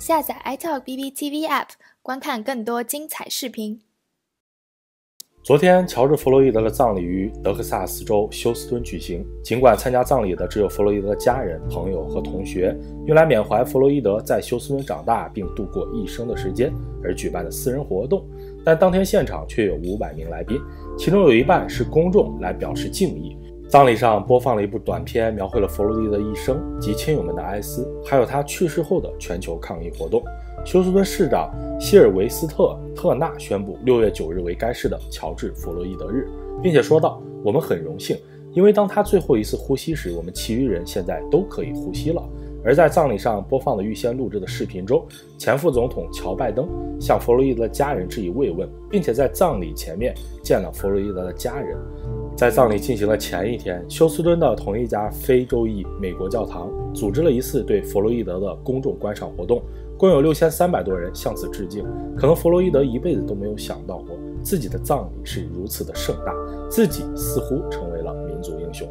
下载 iTalkBB TV App， 观看更多精彩视频。昨天，乔治·弗洛伊德的葬礼于德克萨斯州休斯敦举行。尽管参加葬礼的只有弗洛伊德的家人、朋友和同学，用来缅怀弗洛伊德在休斯敦长大并度过一生的时间而举办的私人活动，但当天现场却有500名来宾，其中有一半是公众来表示敬意。 葬礼上播放了一部短片，描绘了弗洛伊德的一生及亲友们的哀思，还有他去世后的全球抗议活动。休斯敦市长希尔维斯特·特纳宣布6月9日为该市的乔治·弗洛伊德日，并且说道：“我们很荣幸，因为当他最后一次呼吸时，我们其余人现在都可以呼吸了。”而在葬礼上播放的预先录制的视频中，前副总统乔·拜登向弗洛伊德的家人致以慰问，并且在葬礼前面见了弗洛伊德的家人。 在葬礼进行的前一天，休斯敦的同一家非洲裔美国教堂组织了一次对弗洛伊德的公众观赏活动，共有6300多人向此致敬。可能弗洛伊德一辈子都没有想到过，自己的葬礼是如此的盛大，自己似乎成为了民族英雄。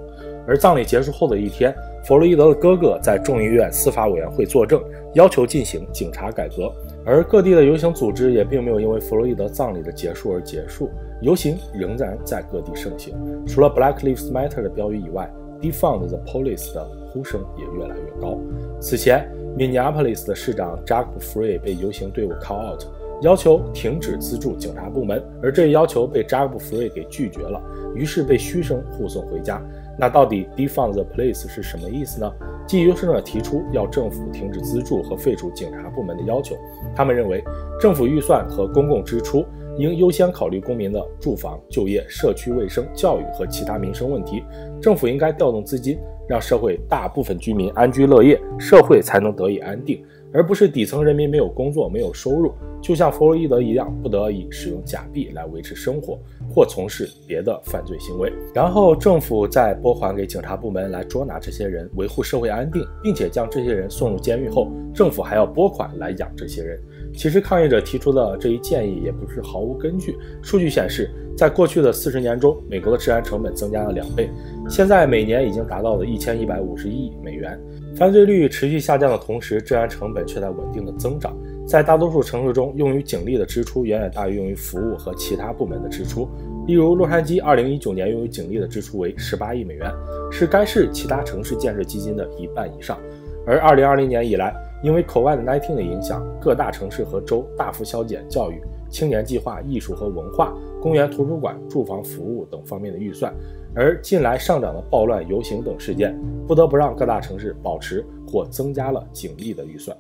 而葬礼结束后的一天，弗洛伊德的哥哥在众议院司法委员会作证，要求进行警察改革。而各地的游行组织也并没有因为弗洛伊德葬礼的结束而结束。 游行仍然在各地盛行，除了 Black Lives Matter 的标语以外 ，Defund the Police 的呼声也越来越高。此前 ，Minneapolis 的市长 Jacob Frey 被游行队伍 call out， 要求停止资助警察部门，而这一要求被 Jacob Frey 给拒绝了，于是被嘘声护送回家。那到底 Defund the Police 是什么意思呢？ 继游行者提出要政府停止资助和废除警察部门的要求，他们认为政府预算和公共支出应优先考虑公民的住房、就业、社区卫生、教育和其他民生问题。政府应该调动资金，让社会大部分居民安居乐业，社会才能得以安定，而不是底层人民没有工作、没有收入，就像弗洛伊德一样，不得已使用假币来维持生活或从事别的犯罪行为。然后政府再拨款给警察部门来捉拿这些人，维护社会安定，并且将这些人送入监狱后，政府还要拨款来养这些人。其实抗议者提出的这一建议也不是毫无根据。数据显示，在过去的40年中，美国的治安成本增加了2倍，现在每年已经达到了1151亿美元。犯罪率持续下降的同时，治安成本却在稳定的增长。 在大多数城市中，用于警力的支出远远大于用于服务和其他部门的支出。例如，洛杉矶2019年用于警力的支出为18亿美元，是该市其他城市建设基金的1半以上。而2020年以来，因为 COVID-19 的影响，各大城市和州大幅削减教育、青年计划、艺术和文化、公园、图书馆、住房服务等方面的预算。而近来上涨的暴乱、游行等事件，不得不让各大城市保持或增加了警力的预算。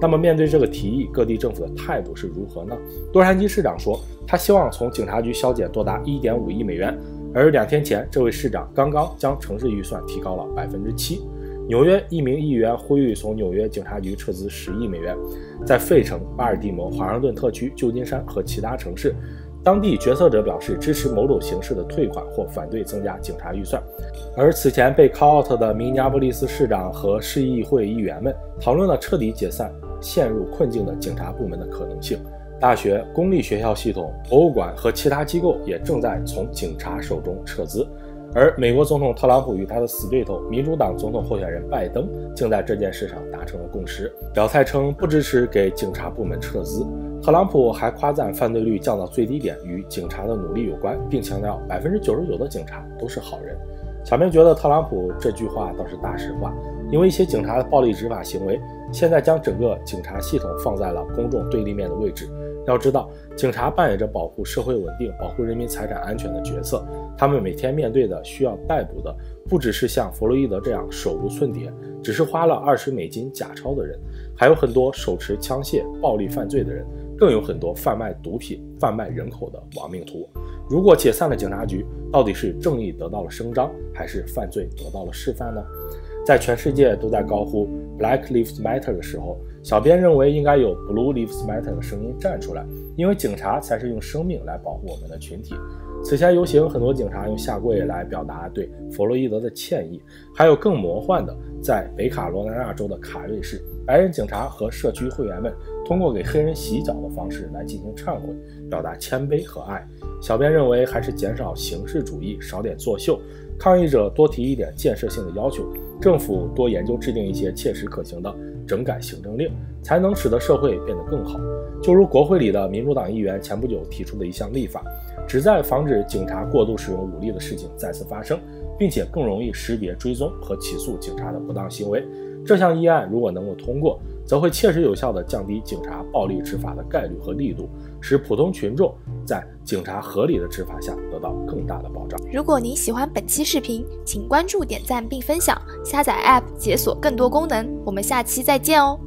那么，面对这个提议，各地政府的态度是如何呢？洛杉矶市长说，他希望从警察局削减多达 1.5 亿美元。而2天前，这位市长刚刚将城市预算提高了 7%。纽约一名议员呼吁从纽约警察局撤资10亿美元。在费城、巴尔的摩、华盛顿特区、旧金山和其他城市，当地决策者表示支持某种形式的退款或反对增加警察预算。而此前被 call out 的明尼阿波利斯市长和市议会议员们讨论了彻底解散 陷入困境的警察部门的可能性，大学、公立学校系统、博物馆和其他机构也正在从警察手中撤资。而美国总统特朗普与他的死对头民主党总统候选人拜登，竟在这件事上达成了共识，表态称不支持给警察部门撤资。特朗普还夸赞犯罪率降到最低点与警察的努力有关，并强调99%的警察都是好人。小编觉得特朗普这句话倒是大实话，因为一些警察的暴力执法行为， 现在将整个警察系统放在了公众对立面的位置。要知道，警察扮演着保护社会稳定、保护人民财产安全的角色。他们每天面对的、需要逮捕的，不只是像弗洛伊德这样手无寸铁、只是花了20美金假钞的人，还有很多手持枪械、暴力犯罪的人，更有很多贩卖毒品、贩卖人口的亡命徒。如果解散了警察局，到底是正义得到了伸张，还是犯罪得到了示范呢？ 在全世界都在高呼 Black Lives Matter 的时候，小编认为应该有 Blue Lives Matter 的声音站出来，因为警察才是用生命来保护我们的群体。此前游行，很多警察用下跪来表达对弗洛伊德的歉意，还有更魔幻的，在北卡罗来纳州的卡瑞市，白人警察和社区会员们通过给黑人洗脚的方式来进行忏悔，表达谦卑和爱。小编认为还是减少形式主义，少点作秀。抗议者多提一点建设性的要求，政府多研究制定一些切实可行的整改行政令，才能使得社会变得更好。就如国会里的民主党议员前不久提出的一项立法，旨在防止警察过度使用武力的事情再次发生，并且更容易识别、追踪和起诉警察的不当行为。这项议案如果能够通过，则会切实有效地降低警察暴力执法的概率和力度，使普通群众在警察合理的执法下得到更大的保障。如果您喜欢本期视频，请关注、点赞并分享，下载 App 解锁更多功能。我们下期再见哦！